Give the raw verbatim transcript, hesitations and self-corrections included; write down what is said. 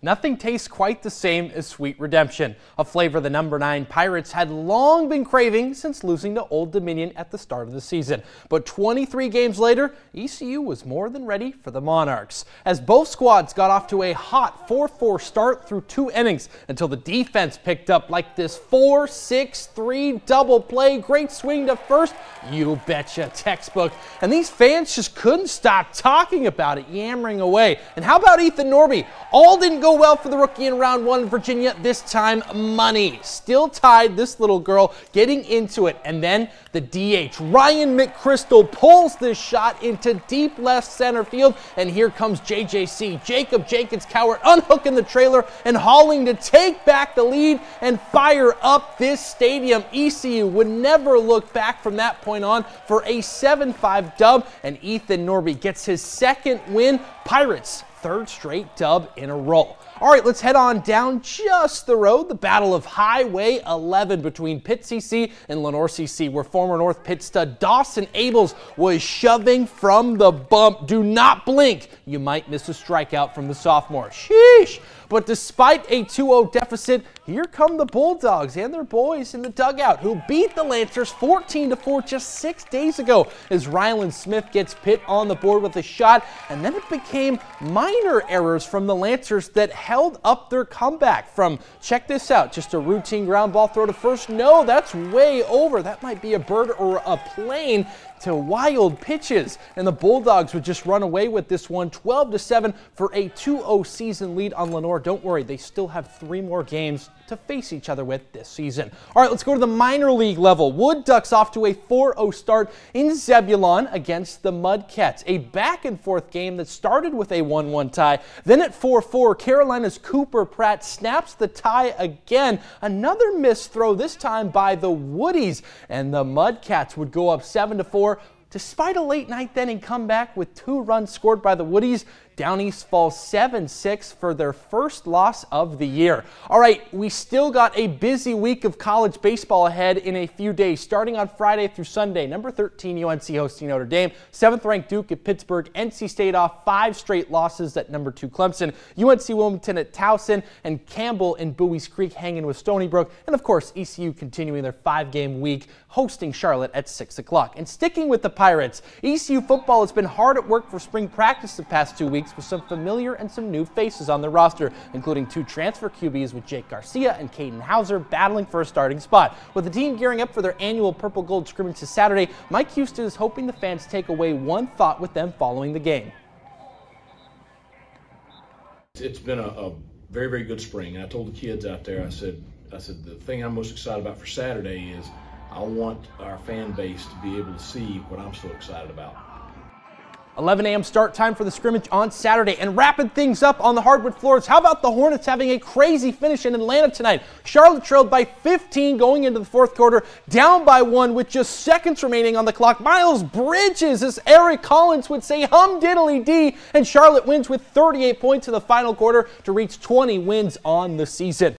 Nothing tastes quite the same as sweet redemption, a flavor the number nine Pirates had long been craving since losing to Old Dominion at the start of the season. But twenty-three games later, E C U was more than ready for the Monarchs, as both squads got off to a hot four four start through two innings until the defense picked up like this four six three double play. Great swing to first, you betcha, textbook. And these fans just couldn't stop talking about it, yammering away. And how about Ethan Norby? All didn't go well for the rookie in round one in Virginia. This time, money still tied this little girl getting into it, and then the D H Ryan McChrystal pulls this shot into deep left center field, and here comes J J C Jacob Jenkins Cowart unhooking the trailer and hauling to take back the lead and fire up this stadium. E C U would never look back from that point on for a seven five dub, and Ethan Norby gets his second win. Pirates, third straight dub in a row. All right, let's head on down just the road. The battle of Highway eleven between Pitt C C and Lenore C C, where former North Pitt stud Dawson Ables was shoving from the bump. Do not blink. You might miss a strikeout from the sophomore. Sheesh. But despite a two oh deficit, here come the Bulldogs and their boys in the dugout, who beat the Lancers fourteen to four just six days ago, as Ryland Smith gets Pitt on the board with a shot, and then it became minor errors from the Lancers that held up their comeback. From, check this out, just a routine ground ball throw to first. No, that's way over. That might be a bird or a plane, to wild pitches, and the Bulldogs would just run away with this one, twelve to seven, for a two oh season lead on Lenore. Don't worry, they still have three more games to face each other with this season. All right, let's go to the minor league level. Wood Ducks off to a four oh start in Zebulon against the Mudcats. A back-and-forth game that started with a one one tie. Then at four four, Carolina's Cooper Pratt snaps the tie again. Another missed throw, this time by the Woodies, and the Mudcats would go up seven to four. Despite a late ninth inning comeback with two runs scored by the Woodies, Down East falls seven six for their first loss of the year. All right, we still got a busy week of college baseball ahead in a few days, starting on Friday through Sunday. Number thirteen U N C hosting Notre Dame, seventh-ranked Duke at Pittsburgh, N C State off five straight losses at number two Clemson, U N C Wilmington at Towson, and Campbell and Buies Creek hanging with Stony Brook, and of course E C U continuing their five-game week, hosting Charlotte at six o'clock. And sticking with the Pirates, E C U football has been hard at work for spring practice the past two weeks with some familiar and some new faces on the roster, including two transfer Q Bs with Jake Garcia and Caden Hauser battling for a starting spot. With the team gearing up for their annual purple-gold scrimmage this Saturday, Mike Houston is hoping the fans take away one thought with them following the game. It's been a, a very, very good spring, and I told the kids out there, I said, I said, the thing I'm most excited about for Saturday is I want our fan base to be able to see what I'm so excited about. eleven a m start time for the scrimmage on Saturday, and wrapping things up on the hardwood floors, how about the Hornets having a crazy finish in Atlanta tonight? Charlotte trailed by fifteen going into the fourth quarter, down by one with just seconds remaining on the clock. Miles Bridges, as Eric Collins would say, hum diddly dee, and Charlotte wins with thirty-eight points in the final quarter to reach twenty wins on the season.